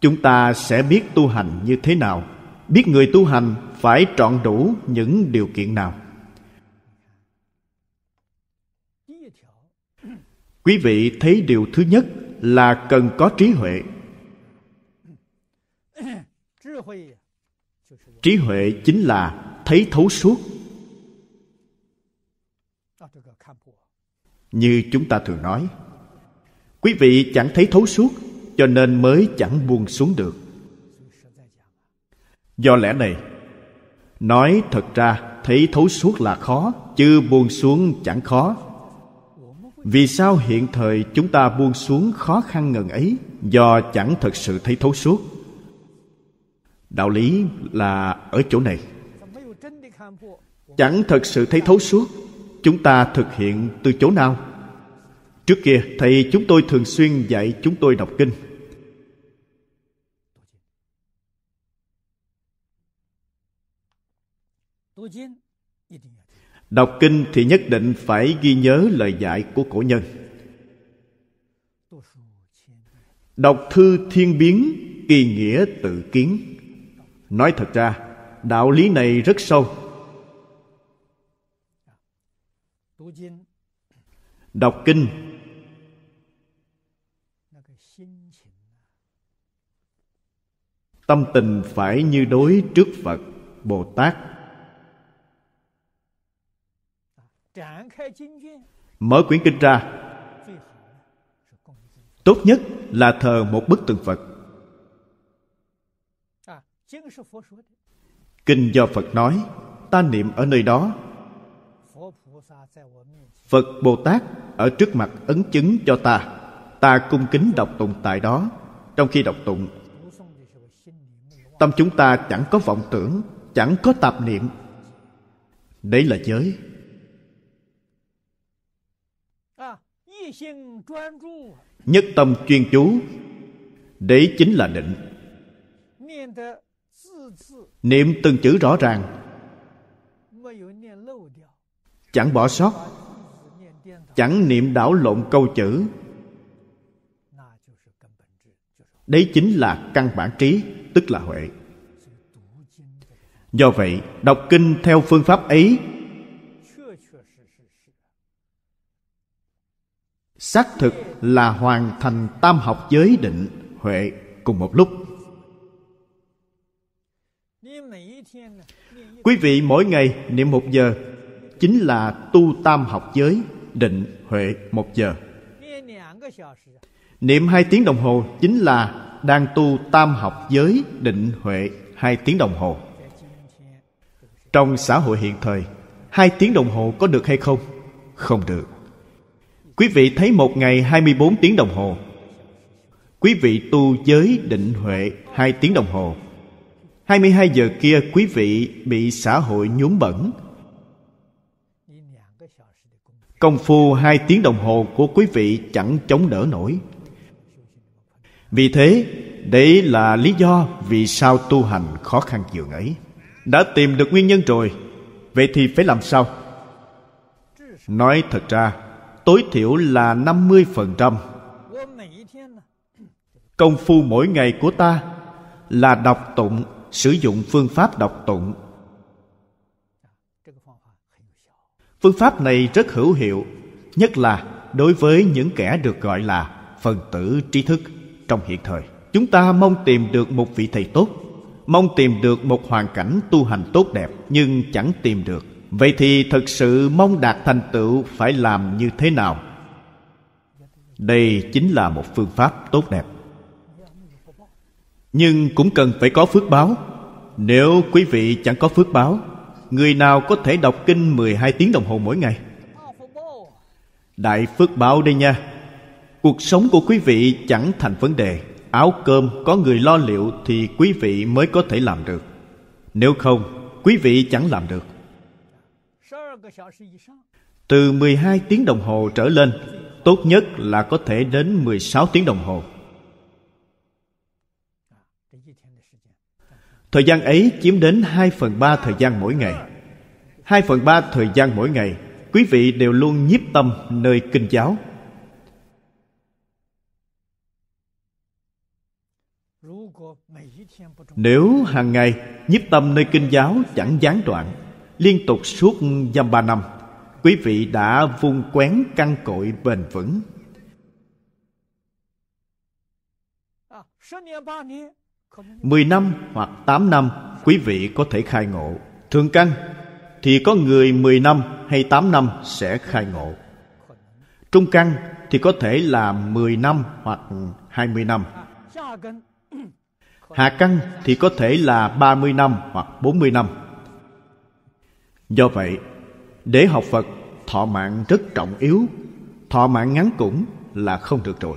chúng ta sẽ biết tu hành như thế nào, biết người tu hành phải trọn đủ những điều kiện nào. Quý vị thấy điều thứ nhất là cần có trí huệ. Trí huệ chính là thấy thấu suốt. Như chúng ta thường nói, quý vị chẳng thấy thấu suốt cho nên mới chẳng buông xuống được. Do lẽ này, nói thật ra thấy thấu suốt là khó, chứ buông xuống chẳng khó. Vì sao hiện thời chúng ta buông xuống khó khăn ngần ấy? Do chẳng thật sự thấy thấu suốt. Đạo lý là ở chỗ này. Chẳng thật sự thấy thấu suốt, chúng ta thực hiện từ chỗ nào? Trước kia, thầy chúng tôi thường xuyên dạy chúng tôi đọc kinh. Đọc kinh thì nhất định phải ghi nhớ lời dạy của cổ nhân. Đọc thư thiên biến, kỳ nghĩa tự kiến. Nói thật ra, đạo lý này rất sâu. Đọc kinh, tâm tình phải như đối trước Phật, Bồ Tát. Mở quyển kinh ra, tốt nhất là thờ một bức tượng Phật. Kinh do Phật nói, ta niệm ở nơi đó. Phật Bồ Tát ở trước mặt ấn chứng cho ta. Ta cung kính đọc tụng tại đó. Trong khi đọc tụng, tâm chúng ta chẳng có vọng tưởng, chẳng có tạp niệm. Đấy là giới. Nhất tâm chuyên chú, đấy chính là định. Niệm từng chữ rõ ràng, chẳng bỏ sót, chẳng niệm đảo lộn câu chữ. Đấy chính là căn bản trí, tức là huệ. Do vậy, đọc kinh theo phương pháp ấy xác thực là hoàn thành tam học giới định, huệ cùng một lúc. Quý vị mỗi ngày niệm 1 giờ chính là tu tam học giới định, huệ 1 giờ. Niệm 2 tiếng đồng hồ chính là đang tu tam học giới định, huệ 2 tiếng đồng hồ. Trong xã hội hiện thời, 2 tiếng đồng hồ có được hay không? Không được. Quý vị thấy một ngày 24 tiếng đồng hồ. Quý vị tu giới định huệ 2 tiếng đồng hồ. 22 giờ kia quý vị bị xã hội nhuốm bẩn. Công phu 2 tiếng đồng hồ của quý vị chẳng chống đỡ nổi. Vì thế, đấy là lý do vì sao tu hành khó khăn dường ấy. Đã tìm được nguyên nhân rồi, vậy thì phải làm sao? Nói thật ra, tối thiểu là 50%. Công phu mỗi ngày của ta là đọc tụng, sử dụng phương pháp đọc tụng. Phương pháp này rất hữu hiệu, nhất là đối với những kẻ được gọi là phần tử trí thức trong hiện thời. Chúng ta mong tìm được một vị thầy tốt, mong tìm được một hoàn cảnh tu hành tốt đẹp, nhưng chẳng tìm được. Vậy thì thật sự mong đạt thành tựu phải làm như thế nào? Đây chính là một phương pháp tốt đẹp. Nhưng cũng cần phải có phước báo. Nếu quý vị chẳng có phước báo, người nào có thể đọc kinh 12 tiếng đồng hồ mỗi ngày? Đại phước báo đây nha. Cuộc sống của quý vị chẳng thành vấn đề. Áo cơm có người lo liệu thì quý vị mới có thể làm được. Nếu không, quý vị chẳng làm được. Từ 12 tiếng đồng hồ trở lên, tốt nhất là có thể đến 16 tiếng đồng hồ. Thời gian ấy chiếm đến 2/3 thời gian mỗi ngày. 2/3 thời gian mỗi ngày, quý vị đều luôn nhiếp tâm nơi kinh giáo. Nếu hàng ngày nhiếp tâm nơi kinh giáo chẳng gián đoạn, liên tục suốt dăm 3 năm, quý vị đã vun quén căn cội bền vững. 10 năm hoặc 8 năm, quý vị có thể khai ngộ. Thường căn thì có người 10 năm hay 8 năm sẽ khai ngộ. Trung căn thì có thể là 10 năm hoặc 20 năm. Hạ căn thì có thể là 30 năm hoặc 40 năm. Do vậy, để học Phật, thọ mạng rất trọng yếu. Thọ mạng ngắn cũng là không được rồi.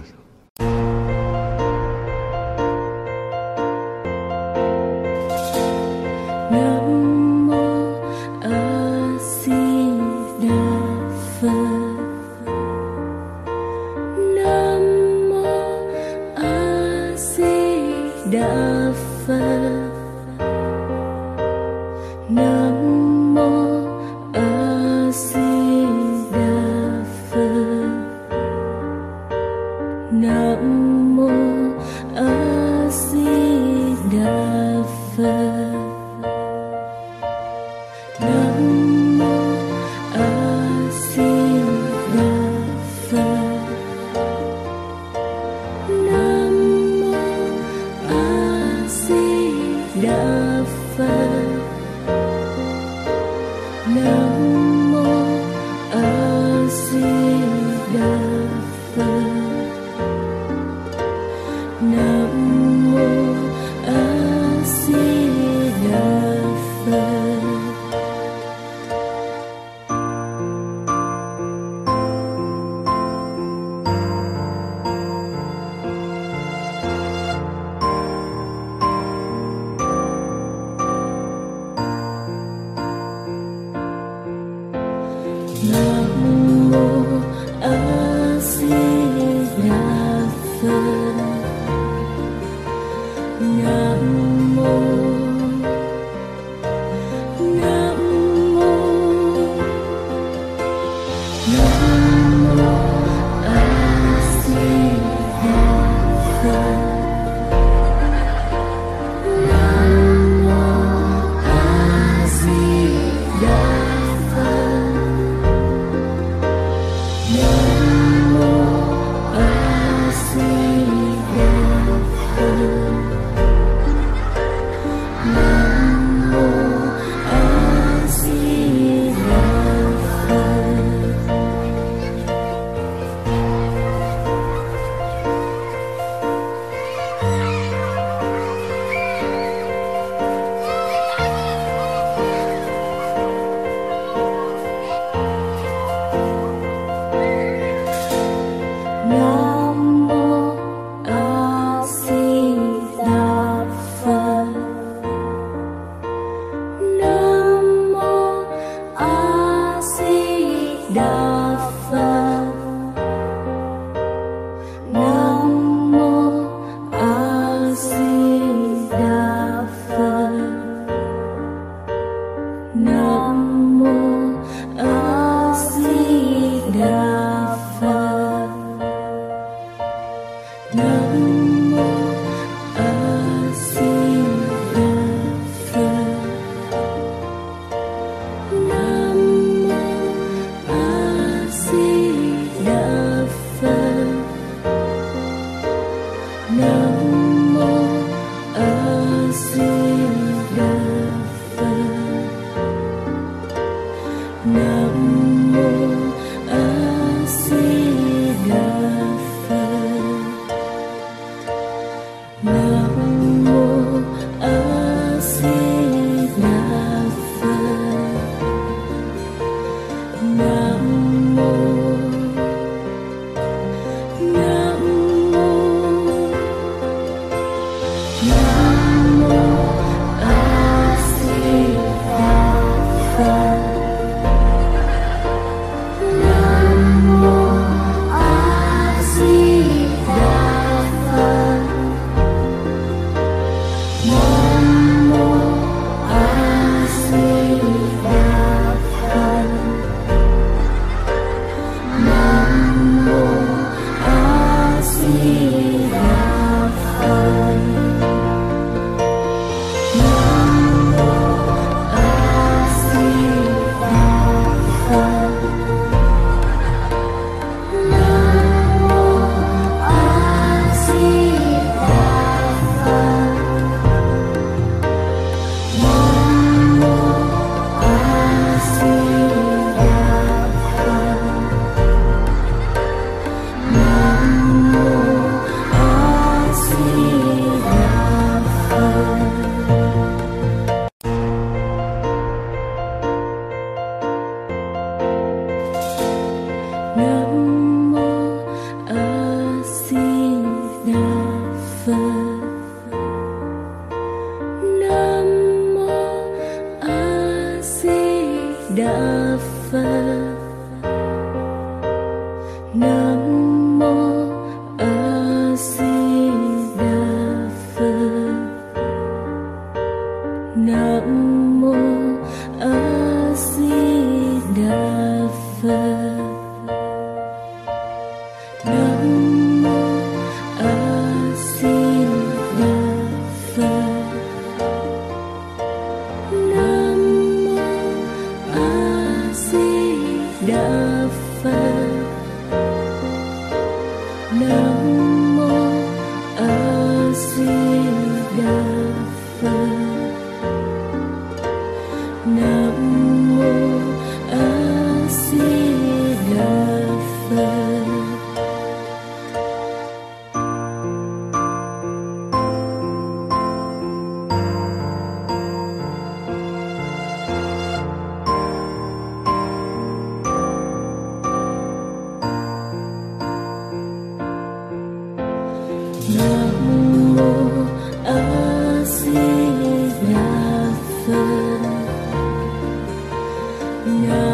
No.